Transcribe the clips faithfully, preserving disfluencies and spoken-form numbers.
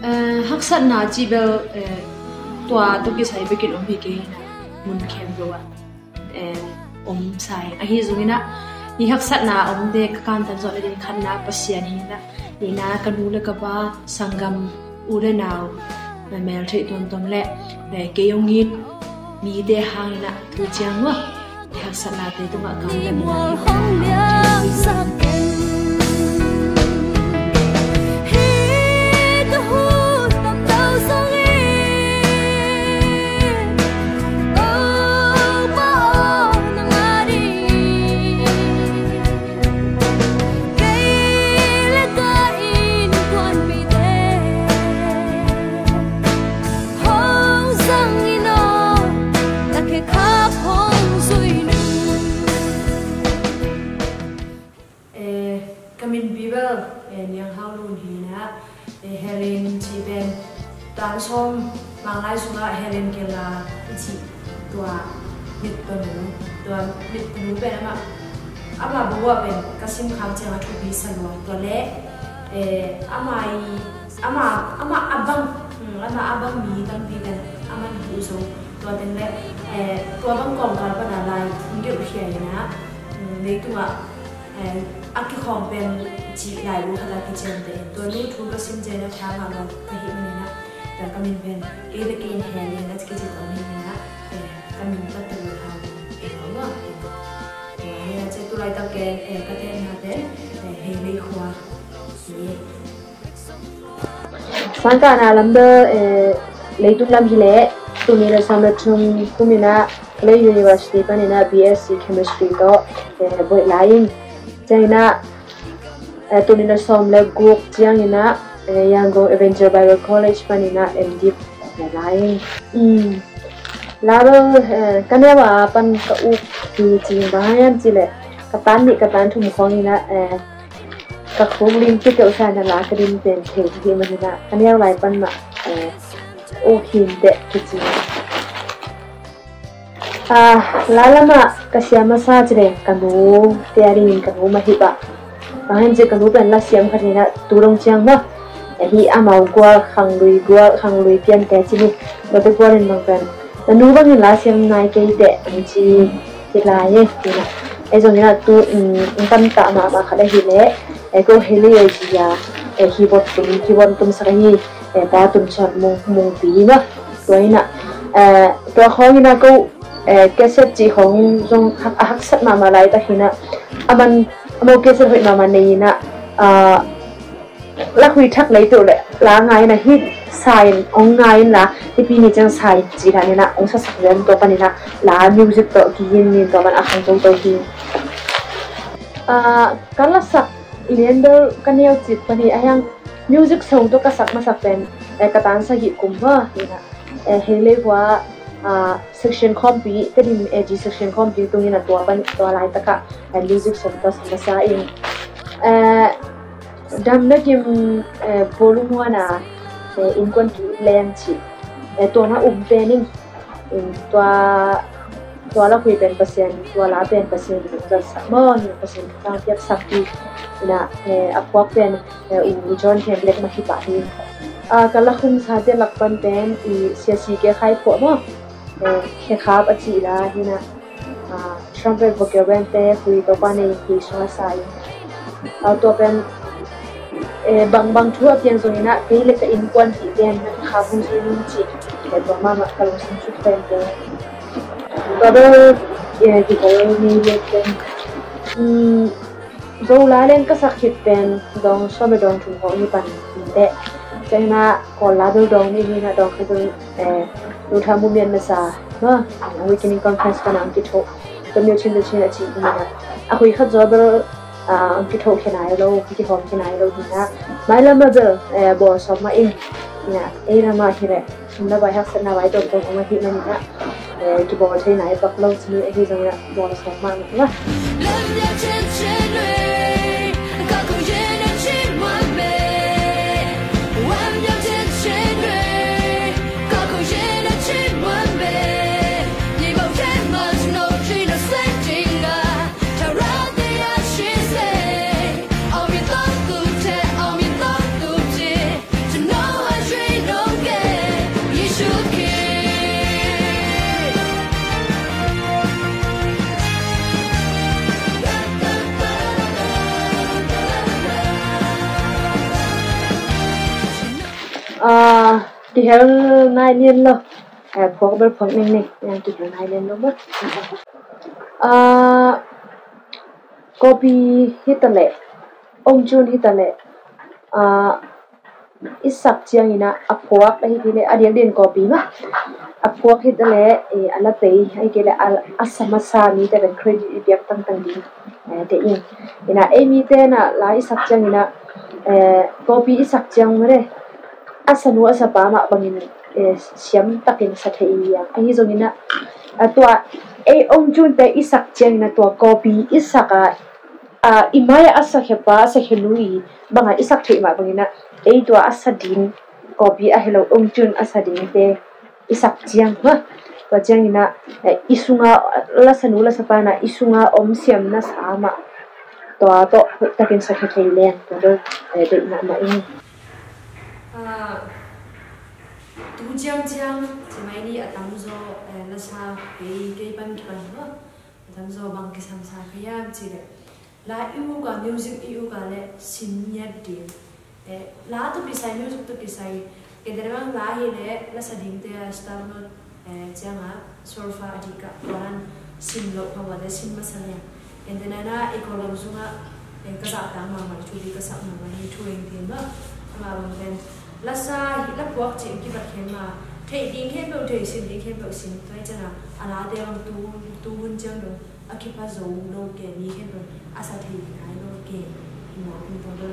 Haksan na cibel tua tuki saya bikin om bikin mun kembali and om saya akhir zungina ni haksan na om dek kan tanjol ada kan na pasian ni na ni na kanu le kaba sanggam udah nau memel teri tonton le dek keongit ni deh hang na tu ciang wah haksan na tu tu mak kau le. Som malai sunga Helen Kela ichi tua mit panu tua mit panu pe ma ama bua pen kasim kham chema thubi sanwa tole e amai ama ama abang ama abang mi tan pi tan aman bu so tua den le e tua bang kong kar pa na lai nge u hia na nei tua e akki khom pen chi lai lu khala ki chen de to ni thu kasim je na kha ma ma hi ni na kami ben kita kini hari nak kita orang ini nak kami betul tahu bahawa hari ini tu lagi tak eh katanya ada hari kuah ni. Sangka na lamba eh lagi tu lama hilang tu ni rasa macam tu mina lagi universiti pun ina B S C Chemistry tu eh boleh lain jadi na tu ni rasa macam group yang ina yang go Avenger Bible College panina M D lain. Hmm, lalu kan ya wapan kau di bahaya jile katan di katan cuma kong ina kakung lim kita usaha nala kerim dan kehidupan mana kan ya wapan mak okin dek kecil. Ah, lalu mak kasih masa jile kamu tiarin kamu mahibah bahaya jile kamu pernah siam kerana turun siang lah. Hi amau gua kang lui gua kang lui tian ke sini betul gua ni makan. Lalu bagi lasiam naik ke ide anci jelai ni. Eh soalnya tu intan tak mak mak ada hilang. Eh gua hilang dia. Eh hibat tu hibat tu serangi. Eh dah tu macam mung mung tiba. Tua ina. Eh tua kong ina gua. Eh keset jihong jong hak hak set mama lai tak ina. Aman amau keset hoi mama ni ina. Laku ikat lagi tu le, langai na hit sign, ongai na, tapi ni jangan sign jila ni na, orang sahaja tu panen na, la music tu kini ni tu panen akan jom tu kini. Ah, kalau sak, leander kan yang jip panen ayang music song tu kasak masak pen, katan sahih kumba ni na, hele gua ah section copy, tadi edit section copy tu ni na tu panen tu lain takak music song tu sama saing. Eh Dalam lagi volume na, ingkon lenti, tuan na umpening, tua tua laku pen pasien, tua lap pen pasien, tua sama ni pasien, tua tiap sakti, na aku pen ujian pen lek masih pakai. Kalau kun sahaja lakukan pen, siasi ke kai pot mah, kekap aji lah, na trumpet vocal pen, kui kawan yang kui suasai, atau pen Bang-bang tua pian zoni nak pilih ke inkuan pian kabun zoni cik. Lepas mama kalau senjuk pendek. Baru ya kita ni lepas. Hmm, zola lain kesakit pen dong sama dong cungkok ni pan. Eh, jadi nak kolah tu dong ni ni nak dong itu eh luaran mumian masa. Wah, aku kini conference panang kita. Kami ucin ucin cik ni nak. Aku ikut zola. Angkit hok ke naik lo, angkit hok ke naik lo dia. Malam macam bos sama ini, ni. Ini ramai hilang. Semua banyak senang banyak orang orang hilang ni. Kita bos ke naik bak lo semua ini semua bos sama ni. à thì heo nai liên lâu à phố bên phố mình này em chụp nai liên lâu mất à copy hít tờ lệ ông Jun hít tờ lệ à ít sập chiang gì na à phố đây thì này à điền điền copy mà à phố hít tờ lệ à là tây hay cái là à samasa mi cái là credit việc tăng tăng đi à thế in thì na em mi thế na là ít sập chiang gì na copy ít sập chiang mà đấy asa nuwa sa pama bangin siyam takin sa taiyang ang hizong ina atwa ay ong jun pe isak cheng na tuwa kopi isaka imaya asa hepa asa helui banga isak tayo ima bangin na ay tuwa asa din kopi ahelaw ong jun asa din pe isak cheng ha tuwa cheng ina isunga lasa nuwa sa pama isunga om siyam na sama tuwa to takin sa taiyang tuwa to ina maing tú giang giang chỉ mấy đi ở tắm gió là sao cái cái ban thuần nữa tắm gió bằng cái sầm sài cái em chỉ đấy lá yêu cả music yêu cả lệ sinh nhật điểm lá tụi cái music tụi cái cái đấy bằng lá gì đấy là sao điểm thế star nó giang á surfa đi cả còn sinh lộ không phải đấy sinh mất sao nhỉ cái thế này là economy xuống á cái sạp tắm mà mà chui đi cái sạp mà mà đi chui thì nữa mà bằng cái là sao thì lắp quạt chỉ cái vật kia mà thấy đi khen bầu thấy xin đi khen bầu xin thấy chưa nào à lá đeo tu tu vun chân rồi à khi phát dấu đâu kẻ đi khen bầu à sao thì ai đâu kẻ thì mỏ thì vào đâu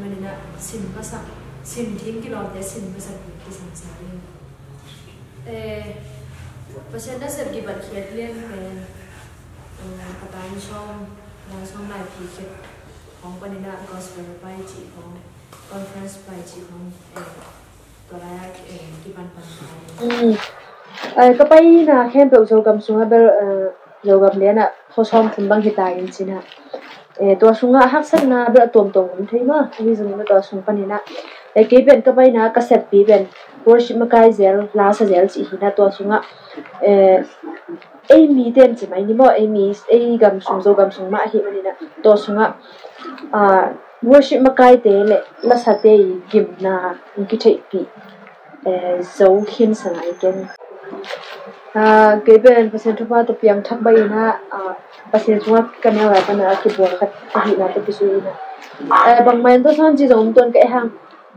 nên mình là xin bớt sạch xin thêm cái lon để xin bớt sạch cái sản sản lên để phát hiện ra sự cái vật kia liên về các bạn xong là xong lại thì cáiของปนิดาก็สเปรย์ไปจีของ conference ไปจีของเอ่อตัวแรกเอ่อที่ปันปันไปอืมเอ่อก็ไปนะแค่เบลโจกับสุงะเบลเอ่อโจกับเลี้ยนอ่ะเขาชอบคุณบางเหตุการณ์จริงๆนะเอ่อตัวสุงะฮักสักนะเบลตัวตรงผมใช่ไหมที่สุงะตัวสุงปนิดาแต่เก็บเป็นก็ไปนะกระแสปีเป็นวอร์ชิมกายเซลลาสเซลจีนะตัวสุงะเอ่อเอมีเต็มใช่ไหมนี่บ่เอมีเอกับสุงโจกับสุงมาเหตุมันนี่นะตัวสุงะà worship mà cái thế này là sao thế gim na cái thế bị dấu khiên sang lại cái à cái bên phát sinh chúng ta tập yang thắp bay na à phát sinh chúng ta cần nhau là cái nào cái buồn cái gì là cái suy na à bằng máy tôi son chỉ dùng tuần cái hàng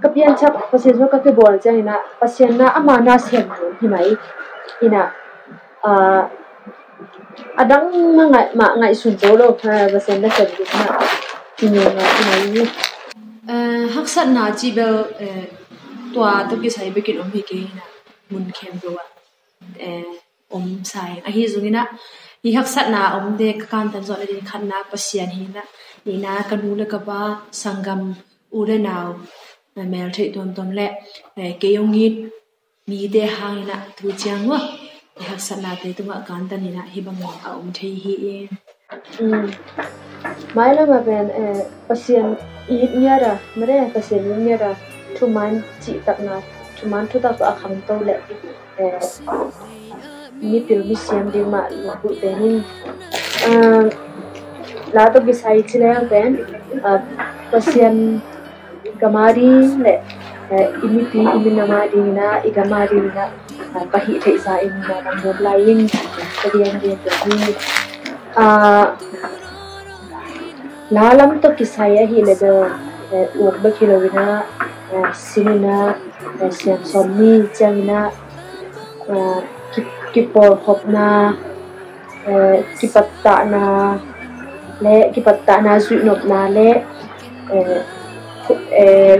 cái yang thắp phát sinh chúng ta cái buồn chứ na phát sinh na amana xem thì mấy ina à à đắng mà ngại mà ngại sụn dấu đâu à phát sinh nó sẽ bị na hắc sát na chỉ bel toa tụi cái sai bên kia ôm cái na muốn khen bro ạ ôm sai anh hi dùng na hi hắc sát na ôm để các anh tan rồi đến khăn na pasian hi na đi na cái nu là cái ba sangam ude nào mà mèo thấy tuần tuần lẹ cái ông nghĩ mi để hàng na tụi chàng quá hắc sát na thấy tụi các anh tan hi na hi bằng mèo ôm thấy hiไม่แล้วมาเป็นเอ่อภาษาอีกเนี่ยละไม่ได้ภาษาอีกเนี่ยละทุกมันจิตตักนะทุกมันทุกตัวอาคำโตเลยเอ่อมีผิวมีเสียงดีมากมาพูดเป็นเอ่อแล้วตัวกิจไซต์ที่แล้วเป็นเอ่อภาษากามารีเลยเอ่ออิมิตีอิมินามารีนะอิกามารีนะภาษาไทยสายอินเดียมันแบบไล่ยิงเรียนเรียนแบบนี้อ่าลาลัมตุกิสายฮีเลเบอร์อวดบักฮิโลวินาซินินาเซียมซอมนี่เจมินากิปอลฮอบนากิปัตตานาและกิปัตตานาจุนอบนาและ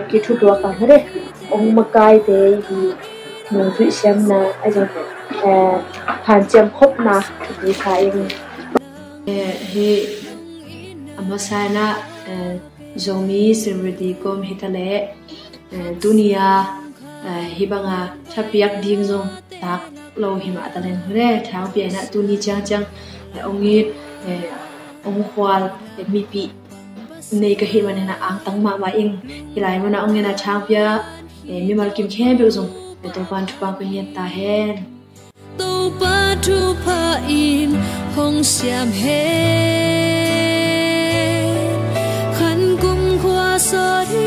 กิทุตัวกันเลยองมกายเตยีหนุ่มจุเซียมนาอาจารย์ผ่านเจียมฮอบนาดีไซน์เฮอเมซานะโจมีสิริติคมฮิตาเลตุนียาฮิบังอาทัพยักดิมจงตักโลหิมะตะเลนเร่ทางเปียนะตุนีจังจังองค์อิดองค์ควาลมีปีในกะฮิมันนะอังตังมามาเองที่ไหลมันนะองค์นะทางเปียมีมากิมแค่เบลจงเป็นตัวปันทุปังเป็นเย็นตาแหนตัวปันทุพาอินหงเสียมเฮHãy subscribe cho kênh Ghiền Mì Gõ Để không bỏ lỡ những video hấp dẫn